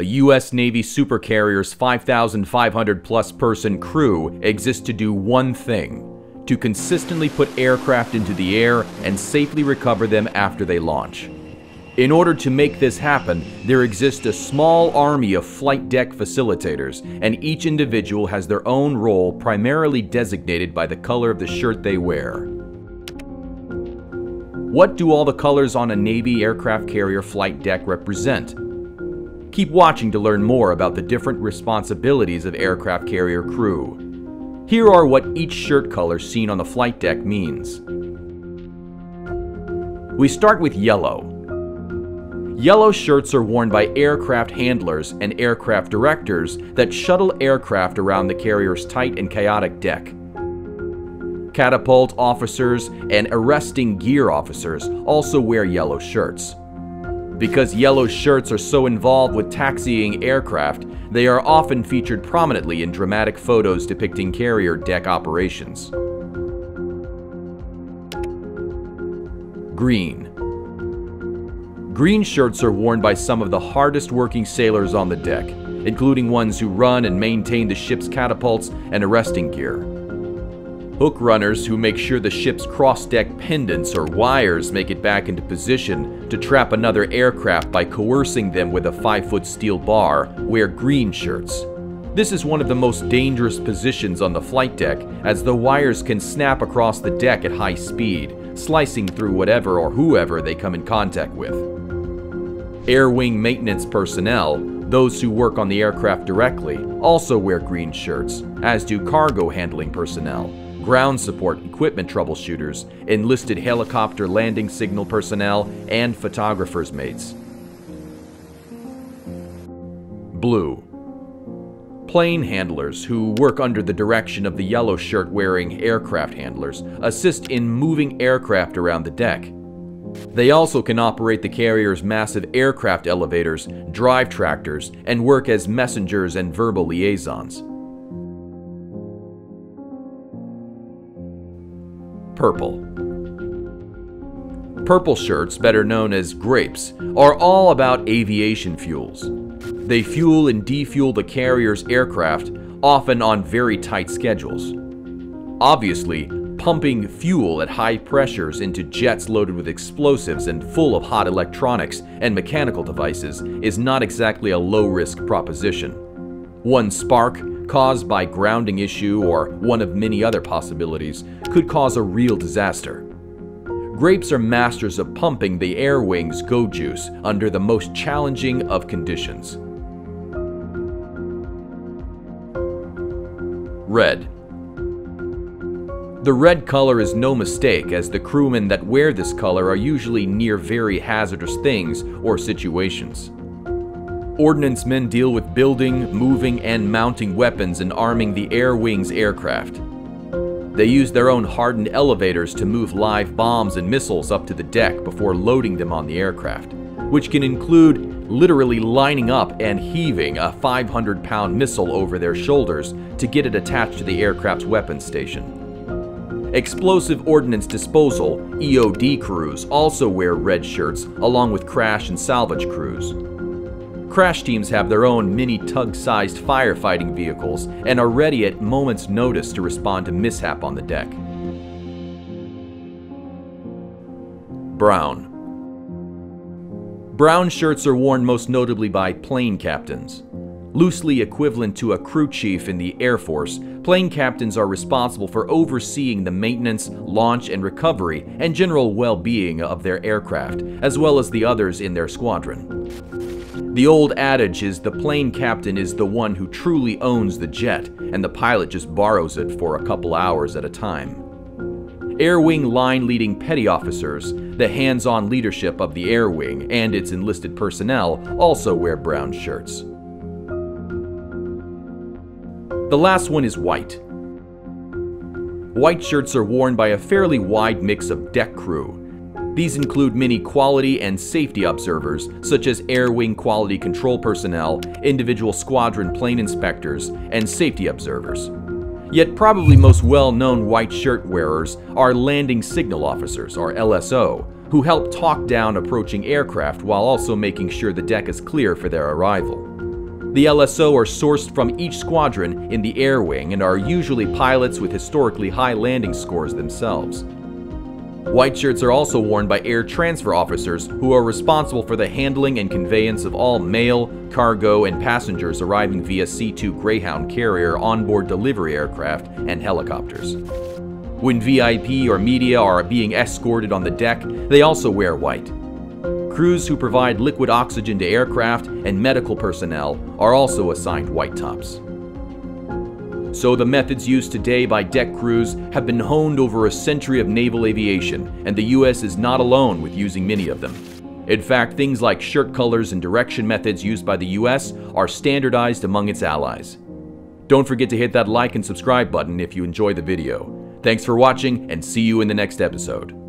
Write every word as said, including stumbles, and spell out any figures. A U S Navy supercarrier's five thousand five hundred plus person crew exists to do one thing: to consistently put aircraft into the air and safely recover them after they launch. In order to make this happen, there exists a small army of flight deck facilitators, and each individual has their own role primarily designated by the color of the shirt they wear. What do all the colors on a Navy aircraft carrier flight deck represent? Keep watching to learn more about the different responsibilities of aircraft carrier crew. Here are what each shirt color seen on the flight deck means. We start with yellow. Yellow shirts are worn by aircraft handlers and aircraft directors that shuttle aircraft around the carrier's tight and chaotic deck. Catapult officers and arresting gear officers also wear yellow shirts. Because yellow shirts are so involved with taxiing aircraft, they are often featured prominently in dramatic photos depicting carrier deck operations. Green. Green shirts are worn by some of the hardest working sailors on the deck, including ones who run and maintain the ship's catapults and arresting gear. Hook runners who make sure the ship's cross-deck pendants or wires make it back into position to trap another aircraft by coercing them with a five-foot steel bar wear green shirts. This is one of the most dangerous positions on the flight deck, as the wires can snap across the deck at high speed, slicing through whatever or whoever they come in contact with. Air wing maintenance personnel, those who work on the aircraft directly, also wear green shirts, as do cargo handling personnel, ground support equipment troubleshooters, enlisted helicopter landing signal personnel, and photographer's mates. Blue. Plane handlers, who work under the direction of the yellow shirt-wearing aircraft handlers, assist in moving aircraft around the deck. They also can operate the carrier's massive aircraft elevators, drive tractors, and work as messengers and verbal liaisons. Purple. Purple shirts, better known as grapes, are all about aviation fuels. They fuel and defuel the carrier's aircraft, often on very tight schedules. Obviously, pumping fuel at high pressures into jets loaded with explosives and full of hot electronics and mechanical devices is not exactly a low-risk proposition. One spark, caused by grounding issue or one of many other possibilities, could cause a real disaster. Grapes are masters of pumping the air wing's go-juice under the most challenging of conditions. Red. The red color is no mistake, as the crewmen that wear this color are usually near very hazardous things or situations. Ordnance men deal with building, moving, and mounting weapons and arming the air wing's aircraft. They use their own hardened elevators to move live bombs and missiles up to the deck before loading them on the aircraft, which can include literally lining up and heaving a five hundred pound missile over their shoulders to get it attached to the aircraft's weapons station. Explosive Ordnance Disposal, E O D crews also wear red shirts along with crash and salvage crews. Crash teams have their own mini tug-sized firefighting vehicles and are ready at moment's notice to respond to mishap on the deck. Brown. Brown shirts are worn most notably by plane captains. Loosely equivalent to a crew chief in the Air Force, plane captains are responsible for overseeing the maintenance, launch and recovery, and general well-being of their aircraft, as well as the others in their squadron. The old adage is the plane captain is the one who truly owns the jet, and the pilot just borrows it for a couple hours at a time. Air Wing line-leading petty officers, the hands-on leadership of the Air Wing and its enlisted personnel, also wear brown shirts. The last one is white. White shirts are worn by a fairly wide mix of deck crew. These include many quality and safety observers, such as Air Wing quality control personnel, individual squadron plane inspectors, and safety observers. Yet probably most well-known white shirt wearers are landing signal officers, or L S O, who help talk down approaching aircraft while also making sure the deck is clear for their arrival. The L S O are sourced from each squadron in the air wing and are usually pilots with historically high landing scores themselves. White shirts are also worn by air transfer officers who are responsible for the handling and conveyance of all mail, cargo, and passengers arriving via C two Greyhound carrier onboard delivery aircraft and helicopters. When V I P or media are being escorted on the deck, they also wear white. Crews who provide liquid oxygen to aircraft and medical personnel are also assigned white tops. So the methods used today by deck crews have been honed over a century of naval aviation, and the U S is not alone with using many of them. In fact, things like shirt colors and direction methods used by the U S are standardized among its allies. Don't forget to hit that like and subscribe button if you enjoy the video. Thanks for watching, and see you in the next episode.